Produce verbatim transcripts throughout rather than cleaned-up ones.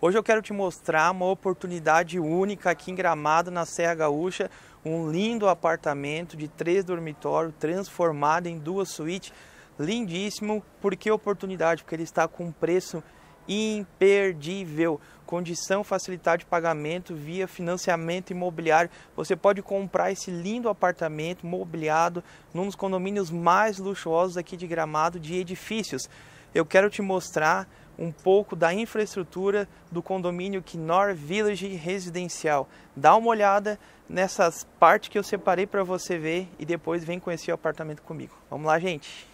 Hoje eu quero te mostrar uma oportunidade única aqui em Gramado, na Serra Gaúcha, um lindo apartamento de três dormitórios transformado em duas suítes, lindíssimo. Por que oportunidade? Porque ele está com um preço imperdível, condição facilitada de pagamento via financiamento imobiliário. Você pode comprar esse lindo apartamento mobiliado num dos condomínios mais luxuosos aqui de Gramado, de edifícios. Eu quero te mostrar um pouco da infraestrutura do condomínio Knorr Village Residencial. Dá uma olhada nessas partes que eu separei para você ver e depois vem conhecer o apartamento comigo. Vamos lá, gente!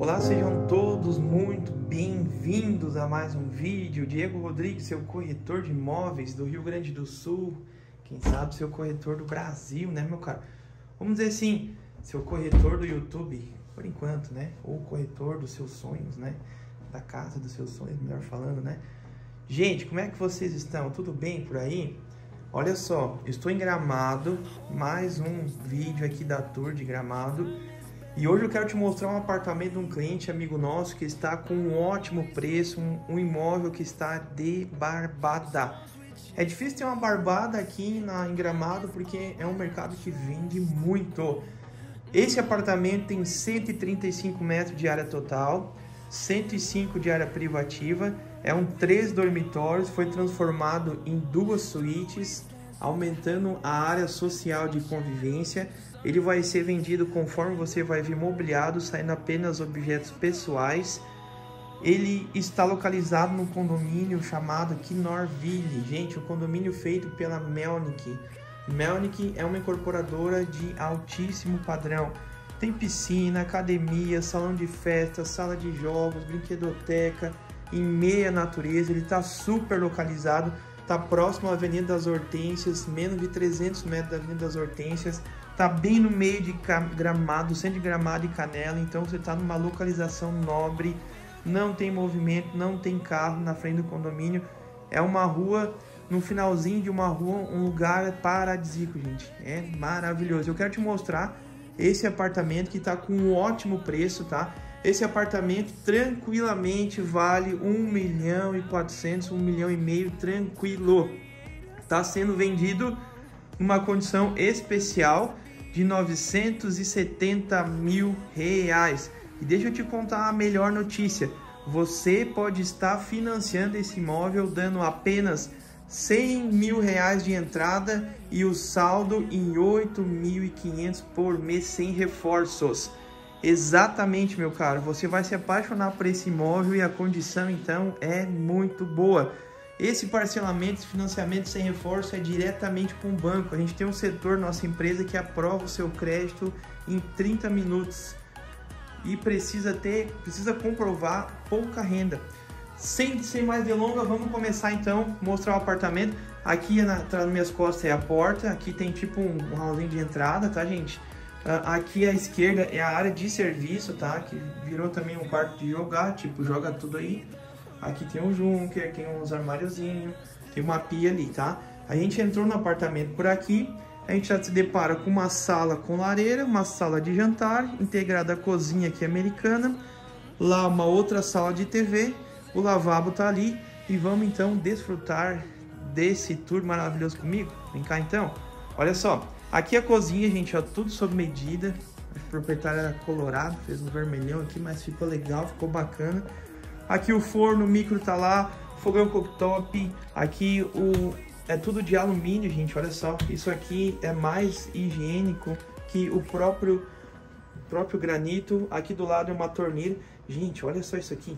Olá, sejam todos muito bem-vindos a mais um vídeo. Diego Rodrigues, seu corretor de imóveis do Rio Grande do Sul, quem sabe seu corretor do Brasil, né, meu cara? Vamos dizer assim, seu corretor do YouTube, por enquanto, né? Ou corretor dos seus sonhos, né? Da casa dos seus sonhos, melhor falando, né? Gente, como é que vocês estão? Tudo bem por aí? Olha só, estou em Gramado, mais um vídeo aqui da Tour de Gramado. E hoje eu quero te mostrar um apartamento de um cliente amigo nosso que está com um ótimo preço, um, um imóvel que está de barbada. É difícil ter uma barbada aqui na, em Gramado porque é um mercado que vende muito. Esse apartamento tem cento e trinta e cinco metros de área total, cento e cinco de área privativa, é um três dormitórios, foi transformado em duas suítes, aumentando a área social de convivência. Ele vai ser vendido conforme você vai ver mobiliado, saindo apenas objetos pessoais. Ele está localizado no condomínio chamado Knorr Village. Gente, o condomínio feito pela Melnick. Melnick é uma incorporadora de altíssimo padrão. Tem piscina, academia, salão de festa, sala de jogos, brinquedoteca e meia natureza. Ele está super localizado. Está próximo à Avenida das Hortências, menos de trezentos metros da Avenida das Hortências. Está bem no meio de Gramado, centro de Gramado e Canela, então você está numa localização nobre, não tem movimento, não tem carro na frente do condomínio. É uma rua, no finalzinho de uma rua, um lugar paradisíaco, gente. É maravilhoso. Eu quero te mostrar esse apartamento que está com um ótimo preço, tá? Esse apartamento tranquilamente vale um milhão e quatrocentos, um milhão e meio, tranquilo. Está sendo vendido numa condição especial de novecentos e setenta mil reais. E deixa eu te contar a melhor notícia. Você pode estar financiando esse imóvel dando apenas cem mil reais de entrada e o saldo em oito mil e quinhentos por mês sem reforços. Exatamente, meu caro, você vai se apaixonar por esse imóvel e a condição então é muito boa. Esse parcelamento, esse financiamento sem reforço é diretamente com o banco. A gente tem um setor, nossa empresa, que aprova o seu crédito em trinta minutos e precisa ter, precisa comprovar pouca renda. Sem, sem mais delongas, vamos começar então a mostrar o apartamento. Aqui na, atrás das minhas costas é a porta, aqui tem tipo um, um hallzinho de entrada, tá, gente? Aqui à esquerda é a área de serviço, tá? Que virou também um quarto de jogar, tipo, joga tudo aí. Aqui tem um junker, tem uns armáriozinhos, tem uma pia ali, tá? A gente entrou no apartamento por aqui, a gente já se depara com uma sala com lareira, uma sala de jantar, integrada à cozinha aqui americana, lá uma outra sala de T V, o lavabo tá ali e vamos então desfrutar desse tour maravilhoso comigo? Vem cá então, olha só. Aqui a cozinha, gente, ó, tudo sob medida. O proprietário era colorado, fez um vermelhão aqui, mas ficou legal, ficou bacana. Aqui o forno, o micro tá lá, fogão cooktop. Aqui o é tudo de alumínio, gente, olha só. Isso aqui é mais higiênico que o próprio, o próprio granito. Aqui do lado é uma torneira. Gente, olha só isso aqui.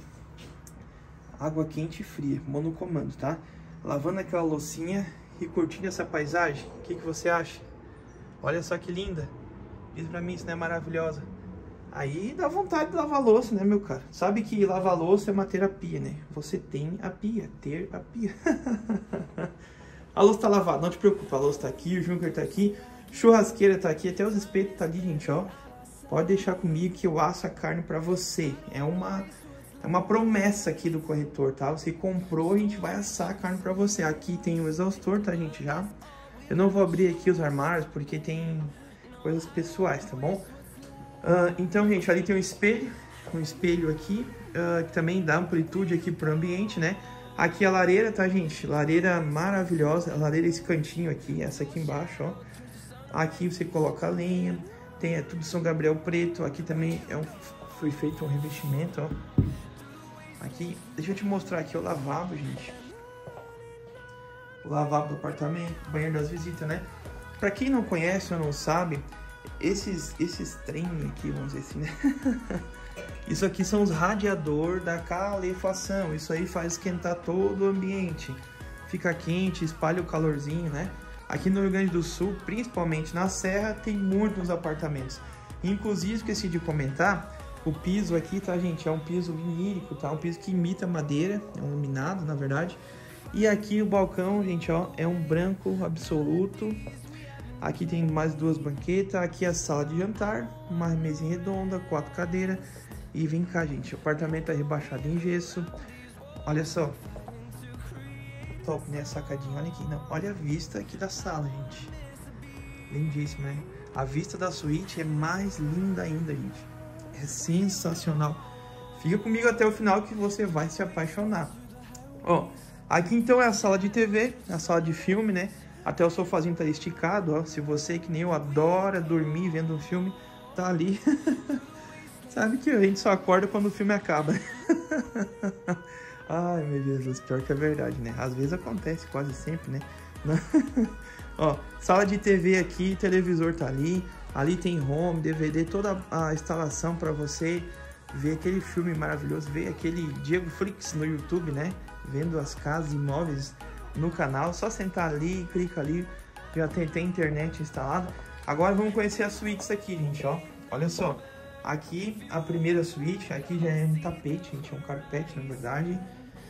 Água quente e fria, monocomando, tá? Lavando aquela loucinha e curtindo essa paisagem. O que que você acha? Olha só que linda. Diz pra mim, isso não é maravilhosa? Aí dá vontade de lavar louça, né, meu cara? Sabe que lavar louça é uma terapia, né? Você tem a pia, ter a pia. A louça tá lavada, não te preocupa. A louça tá aqui, o junker tá aqui, churrasqueira tá aqui, até os espetos tá ali, gente, ó. Pode deixar comigo que eu asso a carne pra você. É uma, é uma promessa aqui do corretor, tá? Você comprou, a gente vai assar a carne pra você. Aqui tem o exaustor, tá, gente, já? Eu não vou abrir aqui os armários porque tem coisas pessoais, tá bom? Uh, então, gente, ali tem um espelho, um espelho aqui, uh, que também dá amplitude aqui pro ambiente, né? Aqui a lareira, tá, gente? Lareira maravilhosa, a lareira esse cantinho aqui, essa aqui embaixo, ó. Aqui você coloca a lenha, tem é tudo São Gabriel preto, aqui também é um, foi feito um revestimento, ó. Aqui, deixa eu te mostrar aqui o lavabo, gente. O lavabo do apartamento, o banheiro das visitas, né? Pra quem não conhece ou não sabe, esses, esses trem aqui, vamos dizer assim, né? Isso aqui são os radiadores da calefação. Isso aí faz esquentar todo o ambiente. Fica quente, espalha o calorzinho, né? Aqui no Rio Grande do Sul, principalmente na Serra, tem muitos apartamentos. Inclusive, esqueci de comentar, o piso aqui, tá, gente? É um piso vinílico, tá? Um piso que imita madeira, é um laminado, na verdade. E aqui o balcão, gente, ó, é um branco absoluto. Aqui tem mais duas banquetas, aqui a sala de jantar, uma mesinha redonda, quatro cadeiras. E vem cá, gente, o apartamento é rebaixado em gesso. Olha só. Top, né? Sacadinha, olha aqui. Não, olha a vista aqui da sala, gente. Lindíssima, né? A vista da suíte é mais linda ainda, gente. É sensacional. Fica comigo até o final que você vai se apaixonar. Ó. Aqui então é a sala de T V, a sala de filme, né? Até o sofazinho tá esticado, ó. Se você, que nem eu, adora dormir vendo um filme, tá ali. Sabe que a gente só acorda quando o filme acaba. Ai, meu Jesus, pior que é verdade, né? Às vezes acontece, quase sempre, né? Ó, sala de T V aqui, televisor tá ali. Ali tem home, D V D, toda a instalação pra você ver aquele filme maravilhoso, ver aquele Diego Fricks no YouTube, né? Vendo as casas, imóveis no canal, só sentar ali, clica ali, já tem, tem internet instalada. Agora vamos conhecer as suítes aqui, gente, ó. Olha só, aqui a primeira suíte, aqui já é um tapete, gente, é um carpete, na verdade.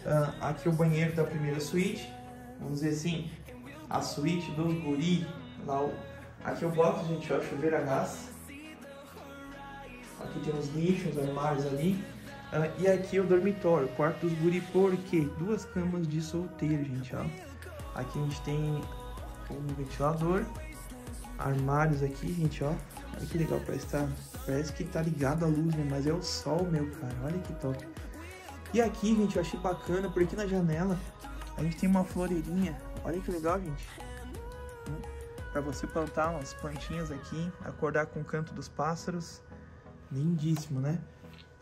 Uh, aqui o banheiro da primeira suíte, vamos dizer assim, a suíte dos guri. Lá, aqui o box, gente, ó, chuveiro a gás. Aqui tem os nichos, os armários ali. Uh, e aqui é o dormitório, o quarto dos guri, porque duas camas de solteiro, gente, ó. Aqui a gente tem um ventilador, armários aqui, gente, ó. Olha que legal, parece que, tá, parece que tá ligado a luz, né? Mas é o sol, meu, cara, olha que top. E aqui, gente, eu achei bacana, porque na janela a gente tem uma floreirinha. Olha que legal, gente. Pra você plantar umas plantinhas aqui, acordar com o canto dos pássaros. Lindíssimo, né?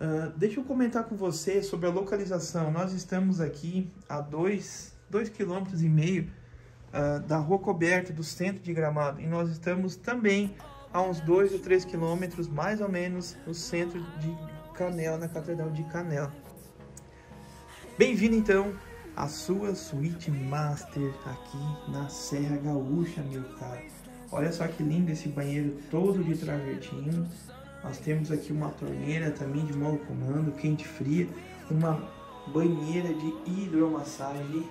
Uh, deixa eu comentar com você sobre a localização. Nós estamos aqui a dois vírgula cinco quilômetros uh, da Rua Coberta, do centro de Gramado. E nós estamos também a uns dois ou três quilômetros, mais ou menos, no centro de Canela, na Catedral de Canela. Bem-vindo, então, à sua suíte master aqui na Serra Gaúcha, meu caro. Olha só que lindo esse banheiro todo de travertino. Nós temos aqui uma torneira também de mão comando, quente e fria. Uma banheira de hidromassagem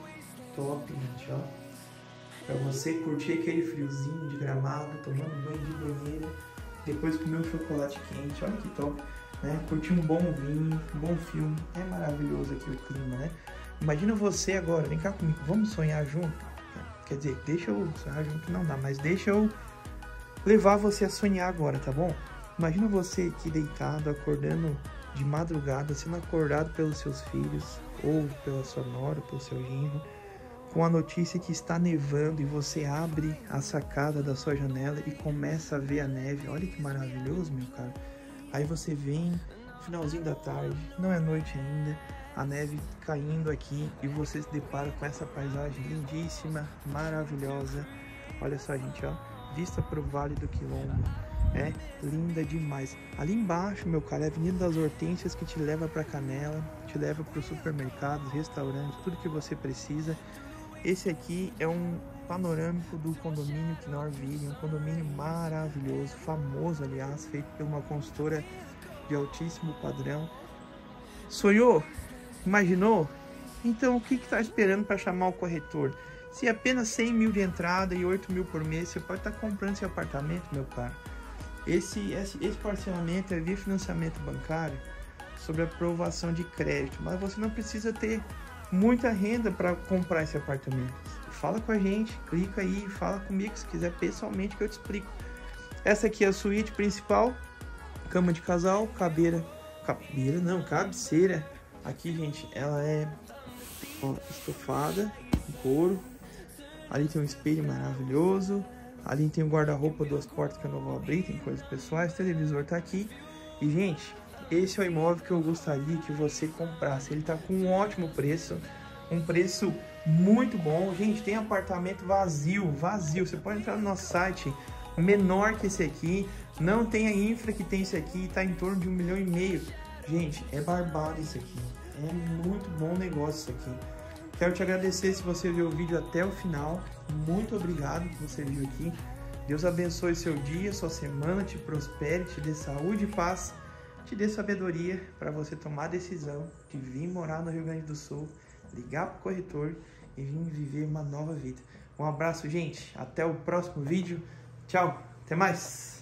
top, gente, ó. Pra você curtir aquele friozinho de Gramado, tomando banho de banheira. Depois comer um chocolate quente, olha que top, né? Curtir um bom vinho, um bom filme. É maravilhoso aqui o clima, né? Imagina você agora, vem cá comigo, vamos sonhar junto? Quer dizer, deixa eu sonhar junto, não dá, mas deixa eu levar você a sonhar agora, tá bom? Imagina você aqui deitado, acordando de madrugada, sendo acordado pelos seus filhos, ou pela sua nora, pelo seu genro, com a notícia que está nevando, e você abre a sacada da sua janela e começa a ver a neve. Olha que maravilhoso, meu cara. Aí você vem, finalzinho da tarde, não é noite ainda, a neve caindo aqui, e você se depara com essa paisagem lindíssima, maravilhosa. Olha só, gente, ó, vista para o Vale do Quilombo. É linda demais. Ali embaixo, meu cara, é a Avenida das Hortências, que te leva para Canela, te leva para os supermercados, restaurantes, tudo que você precisa. Esse aqui é um panorâmico do condomínio Knorr Village, um condomínio maravilhoso, famoso, aliás, feito por uma consultora de altíssimo padrão. Sonhou? Imaginou? Então, o que está esperando para chamar o corretor? Se apenas cem mil de entrada e oito mil por mês, você pode estar tá comprando esse apartamento, meu cara. Esse, esse, esse parcelamento é via financiamento bancário sobre aprovação de crédito, mas você não precisa ter muita renda para comprar esse apartamento. Fala com a gente, clica aí, fala comigo se quiser pessoalmente que eu te explico. Essa aqui é a suíte principal, cama de casal, cabeira, cabeira não, cabeceira. Aqui, gente, ela é ó, estofada, em couro. Ali tem um espelho maravilhoso. Ali tem um guarda-roupa, duas portas que eu não vou abrir, tem coisas pessoais, o televisor tá aqui. E, gente, esse é o imóvel que eu gostaria que você comprasse. Ele tá com um ótimo preço, um preço muito bom. Gente, tem apartamento vazio, vazio. Você pode entrar no nosso site, menor que esse aqui. Não tem a infra que tem esse aqui, tá em torno de um milhão e meio. Gente, é barbado isso aqui. É muito bom negócio isso aqui. Quero te agradecer se você viu o vídeo até o final. Muito obrigado por você vir aqui. Deus abençoe seu dia, sua semana, te prospere, te dê saúde e paz, te dê sabedoria para você tomar a decisão de vir morar no Rio Grande do Sul, ligar para o corretor e vir viver uma nova vida. Um abraço, gente. Até o próximo vídeo. Tchau. Até mais.